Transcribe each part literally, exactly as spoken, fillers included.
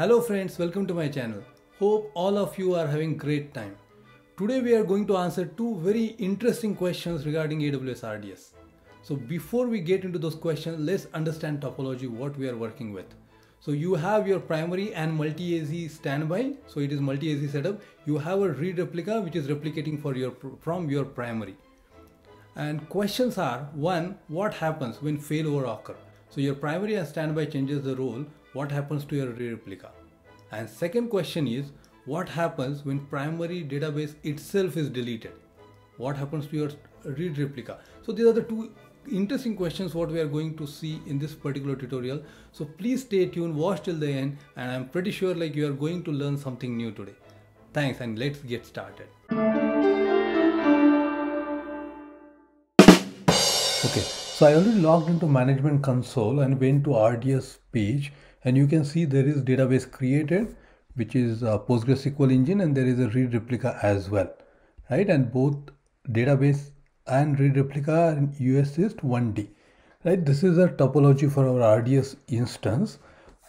Hello friends, welcome to my channel. Hope all of you are having great time. Today we are going to answer two very interesting questions regarding A W S R D S. So before we get into those questions, let's understand topology, what we are working with. So you have your primary and multi-A Z standby. So it is multi-A Z setup. You have a read replica which is replicating for your, from your primary. And questions are, one, what happens when failover occurs? So your primary and standby changes the role. What happens to your read replica? And second question is, what happens when primary database itself is deleted? What happens to your read replica? So these are the two interesting questions what we are going to see in this particular tutorial. So please stay tuned, watch till the end, and I'm pretty sure like you are going to learn something new today. Thanks, and let's get started. Okay, so I already logged into Management Console and went to R D S page, and you can see there is database created, which is a PostgreSQL engine, and there is a read replica as well, right? And both database and read replica are in U S East one D, right? This is a topology for our R D S instance.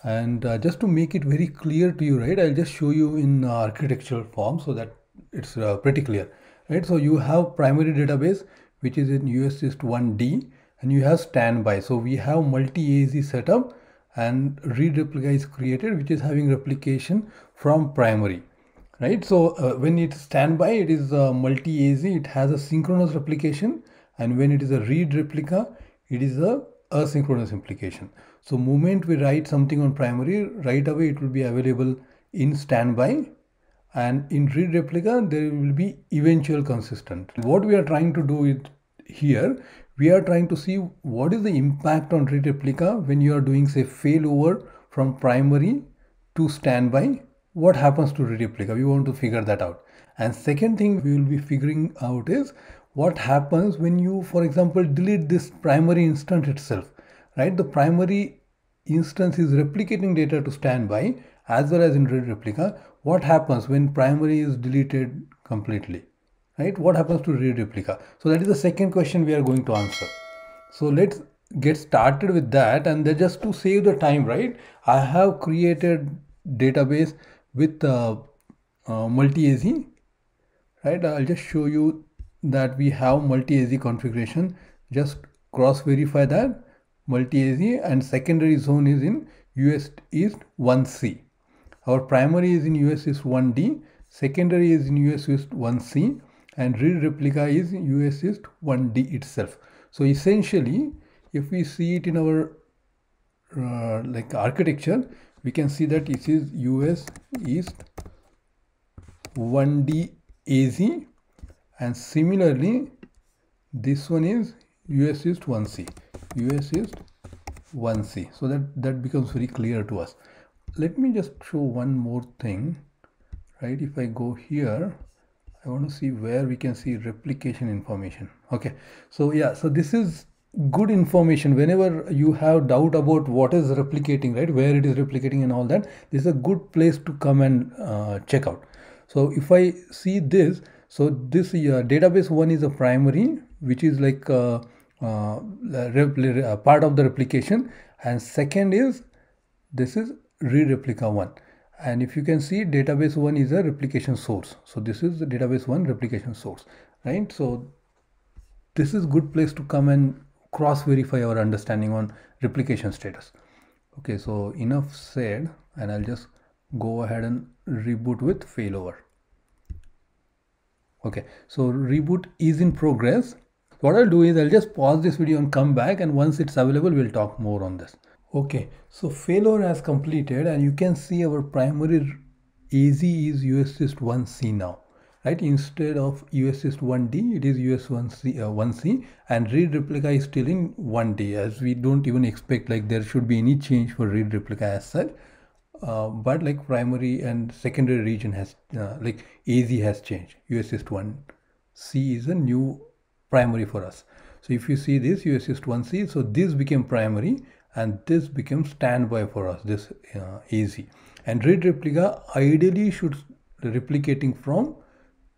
And uh, just to make it very clear to you, right, I'll just show you in uh, architectural form so that it's uh, pretty clear, right? So you have primary database, which is in U S East one D, and you have standby. So we have multi-A Z setup, and read replica is created, which is having replication from primary, right? So uh, when it's standby, it is uh, multi-A Z, it has a synchronous replication, and when it is a read replica, it is a asynchronous implication. So moment we write something on primary, right away it will be available in standby, and in read replica there will be eventual consistent. What we are trying to do it here, we are trying to see what is the impact on read replica when you are doing, say, failover from primary to standby. What happens to read replica? We want to figure that out. And second thing we will be figuring out is what happens when you, for example, delete this primary instance itself, right? The primary instance is replicating data to standby as well as in read replica. What happens when primary is deleted completely? Right? What happens to read replica? So that is the second question we are going to answer. So let's get started with that. And then just to save the time, right, I have created database with uh, uh, multi-A Z, right? I'll just show you that we have multi-A Z configuration. Just cross verify that multi-A Z, and secondary zone is in U S East one C. Our primary is in U S East one D, secondary is in U S East one C, and read replica is U S East one D itself. So essentially, if we see it in our uh, like architecture, we can see that it is U S East one D A Z, and similarly this one is U S East one C, U S East one C. So that that becomes very clear to us. Let me just show one more thing, right? If I go here, I want to see where we can see replication information. Okay, so yeah, so this is good information. Whenever you have doubt about what is replicating, right, where it is replicating and all that, this is a good place to come and uh, check out. So if I see this, so this uh, database one is a primary, which is like uh, uh, uh, part of the replication, and second is this is read replica one. And if you can see, database one is a replication source. So this is the database one replication source, right? So this is good place to come and cross verify our understanding on replication status. Okay, so enough said, and I'll just go ahead and reboot with failover. Okay, so reboot is in progress. What I'll do is I'll just pause this video and come back, and once it's available, we'll talk more on this. Okay, so failover has completed, and you can see our primary A Z is U S East one C now, right? Instead of U S East one D, it is U S one C, and read replica is still in one D, as we don't even expect like there should be any change for read replica as such. Uh, but like primary and secondary region has, uh, like A Z has changed. U S East one C is a new primary for us. So if you see this U S East one C, so this became primary, and this becomes standby for us, this uh, A Z. And read replica ideally should be replicating from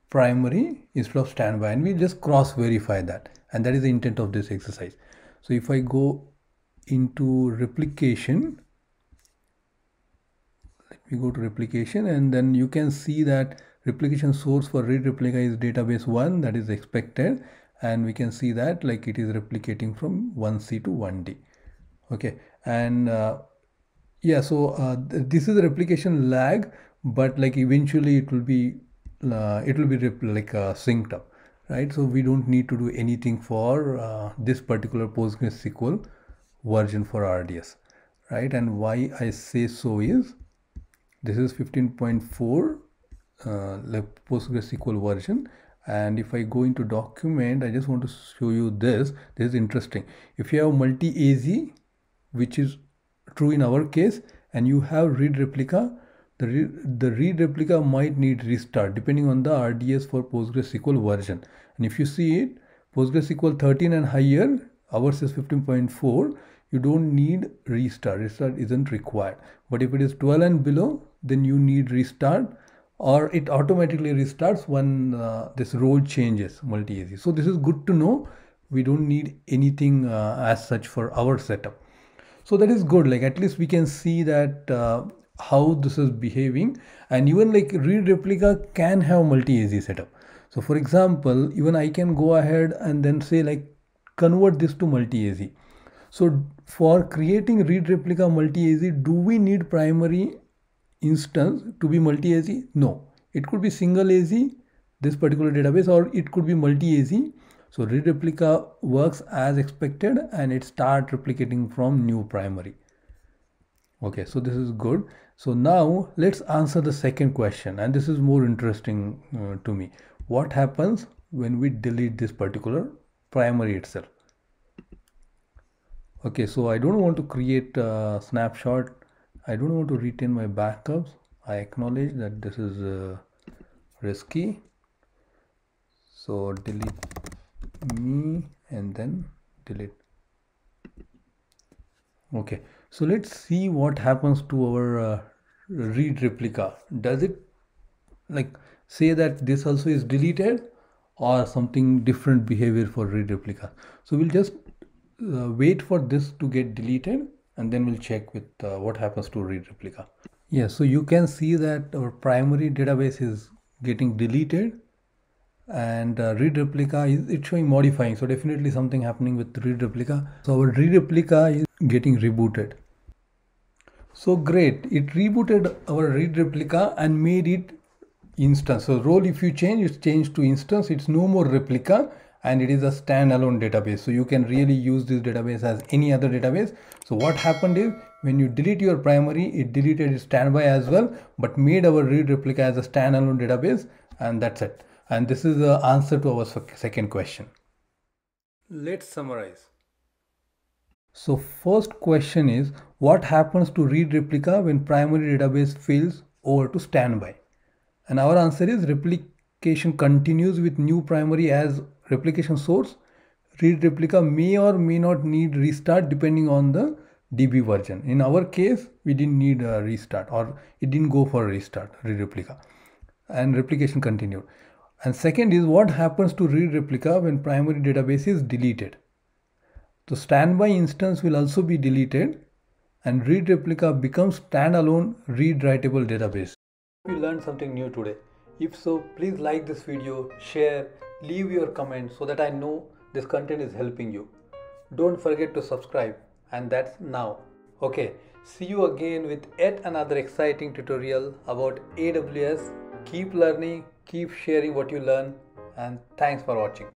primary instead of standby, and we just cross verify that, and that is the intent of this exercise. So if I go into replication, Let me go to replication, and then you can see that replication source for read replica is database one, that is expected, and we can see that like it is replicating from one C to one D. Okay, and uh, yeah, so uh, th this is a replication lag, but like eventually it will be uh, it will be like uh, synced up, right? So we don't need to do anything for uh, this particular PostgreSQL version for R D S, right? And why I say so is this is fifteen point four uh, like PostgreSQL version. And if I go into document, I just want to show you this. This is interesting. If you have multi-A Z, which is true in our case, and you have read replica, the, re the read replica might need restart depending on the R D S for PostgreSQL version. And if you see it, PostgreSQL thirteen and higher, ours is fifteen point four, you don't need restart. Restart isn't required. But if it is twelve and below, then you need restart, or it automatically restarts when uh, this role changes multi-A Z. So this is good to know. We don't need anything uh, as such for our setup. So that is good. Like at least we can see that uh, how this is behaving. And even like read replica can have multi-A Z setup. So for example, even I can go ahead and then say like convert this to multi-A Z. So for creating read replica multi-A Z, do we need primary instance to be multi-A Z? No, it could be single A Z, this particular database, or it could be multi-A Z. So read replica works as expected and it starts replicating from new primary. Okay, so this is good. So now let's answer the second question, and this is more interesting uh, to me. What happens when we delete this particular primary itself? Okay, so I don't want to create a snapshot. I don't want to retain my backups. I acknowledge that this is uh, risky. So delete me and then delete. Okay, so let's see what happens to our uh, read replica. Does it like say that this also is deleted, or something different behavior for read replica? So we'll just uh, wait for this to get deleted, and then we'll check with uh, what happens to read replica. Yeah, so you can see that our primary database is getting deleted, and uh, read replica is it's showing modifying. So definitely something happening with read replica. So our read replica is getting rebooted. So great, it rebooted our read replica and made it instance. So role, if you change, it's changed to instance. It's no more replica, and it is a standalone database. So you can really use this database as any other database. So what happened is when you delete your primary, it deleted its standby as well, but made our read replica as a standalone database, and that's it. And this is the answer to our second question. Let's summarize. So first question is, what happens to read replica when primary database fails over to standby? And our answer is replication continues with new primary as replication source. Read replica may or may not need restart depending on the D B version. In our case, we didn't need a restart, or it didn't go for a restart, read replica, and replication continued. And second is, what happens to read replica when primary database is deleted? The standby instance will also be deleted, and read replica becomes standalone read writable database. You learned something new today. If so, please like this video, share, leave your comments so that I know this content is helping you. Don't forget to subscribe, and that's now. Okay, see you again with yet another exciting tutorial about A W S. Keep learning, keep sharing what you learn, and thanks for watching.